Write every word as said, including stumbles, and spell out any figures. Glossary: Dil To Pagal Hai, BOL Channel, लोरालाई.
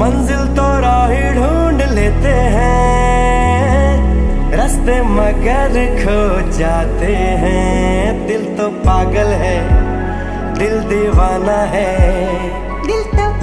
मंजिल तो राही ढूंढ लेते हैं, रास्ते मगर खो जाते हैं। दिल तो पागल है, दिल दीवाना है, दिल तो